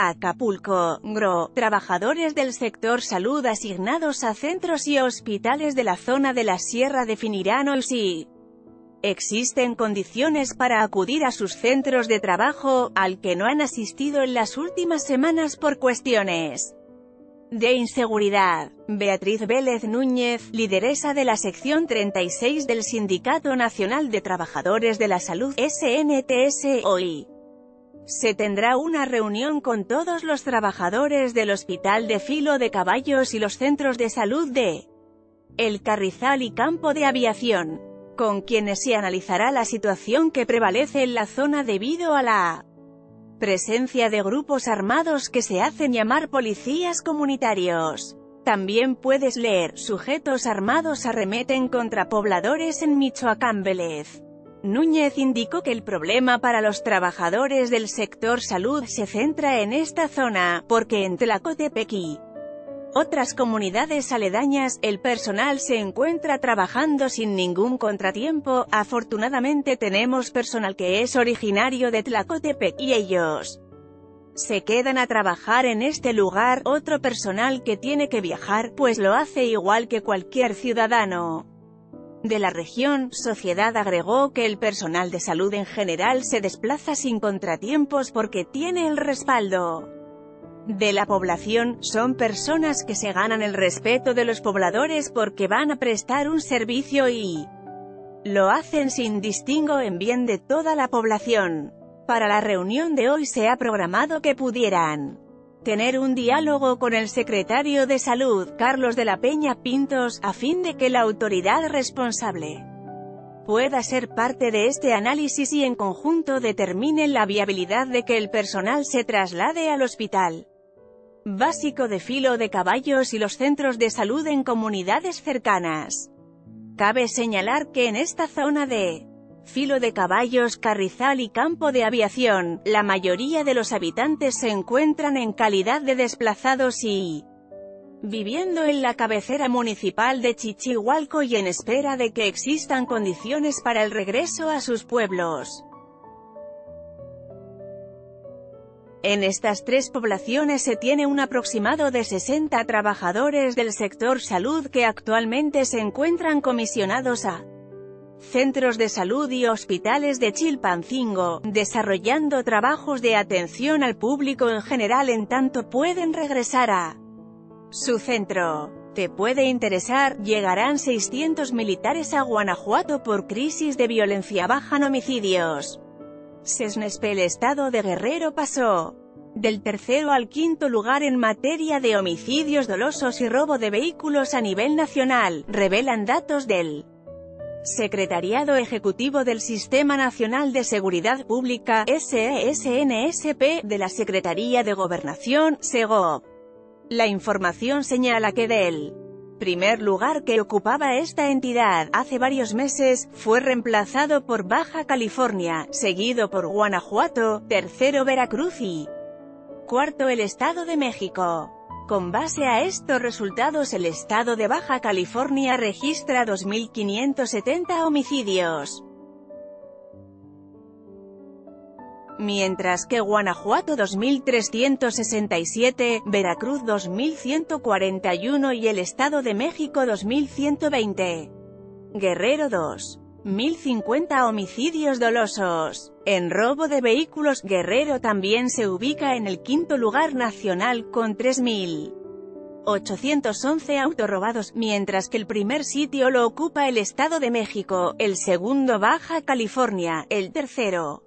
Acapulco, GRO, trabajadores del sector salud asignados a centros y hospitales de la zona de la sierra definirán hoy si existen condiciones para acudir a sus centros de trabajo, al que no han asistido en las últimas semanas por cuestiones de inseguridad. Beatriz Vélez Núñez, lideresa de la sección 36 del Sindicato Nacional de Trabajadores de la Salud, SNTS, hoy se tendrá una reunión con todos los trabajadores del Hospital de Filo de Caballos y los centros de salud de El Carrizal y Campo de Aviación, con quienes se analizará la situación que prevalece en la zona debido a la presencia de grupos armados que se hacen llamar policías comunitarios. También puedes leer, sujetos armados arremeten contra pobladores en Michoacán. Vélez Núñez indicó que el problema para los trabajadores del sector salud se centra en esta zona, porque en Tlacotepec y otras comunidades aledañas, el personal se encuentra trabajando sin ningún contratiempo. Afortunadamente tenemos personal que es originario de Tlacotepec y ellos se quedan a trabajar en este lugar. Otro personal que tiene que viajar, pues lo hace igual que cualquier ciudadano de la región. Sociedad agregó que el personal de salud en general se desplaza sin contratiempos porque tiene el respaldo de la población. Son personas que se ganan el respeto de los pobladores porque van a prestar un servicio y lo hacen sin distingo en bien de toda la población. Para la reunión de hoy se ha programado que pudieran tener un diálogo con el secretario de Salud, Carlos de la Peña Pintos, a fin de que la autoridad responsable pueda ser parte de este análisis y en conjunto determinen la viabilidad de que el personal se traslade al hospital básico de Filo de Caballos y los centros de salud en comunidades cercanas. Cabe señalar que en esta zona de Filo de Caballos, Carrizal y Campo de Aviación, la mayoría de los habitantes se encuentran en calidad de desplazados y viviendo en la cabecera municipal de Chichihualco y en espera de que existan condiciones para el regreso a sus pueblos. En estas tres poblaciones se tiene un aproximado de 60 trabajadores del sector salud que actualmente se encuentran comisionados a centros de salud y hospitales de Chilpancingo, desarrollando trabajos de atención al público en general en tanto pueden regresar a su centro. Te puede interesar, llegarán 600 militares a Guanajuato por crisis de violencia, bajan homicidios. S.E.S.N.S.P. El estado de Guerrero pasó del tercero al quinto lugar en materia de homicidios dolosos y robo de vehículos a nivel nacional, revelan datos del Secretariado Ejecutivo del Sistema Nacional de Seguridad Pública, S.E.S.N.S.P., de la Secretaría de Gobernación, S.E.G.O. La información señala que del primer lugar que ocupaba esta entidad hace varios meses, fue reemplazado por Baja California, seguido por Guanajuato, tercero Veracruz y cuarto el Estado de México. Con base a estos resultados, el estado de Baja California registra 2.570 homicidios, mientras que Guanajuato 2.367, Veracruz 2.141 y el Estado de México 2.120. Guerrero 2.050 homicidios dolosos. En robo de vehículos, Guerrero también se ubica en el quinto lugar nacional con 3.811 autos robados, mientras que el primer sitio lo ocupa el Estado de México, el segundo Baja California, el tercero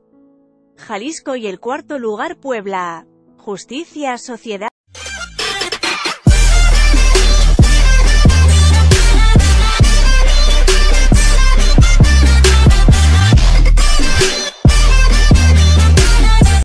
Jalisco y el cuarto lugar Puebla. Justicia Sociedad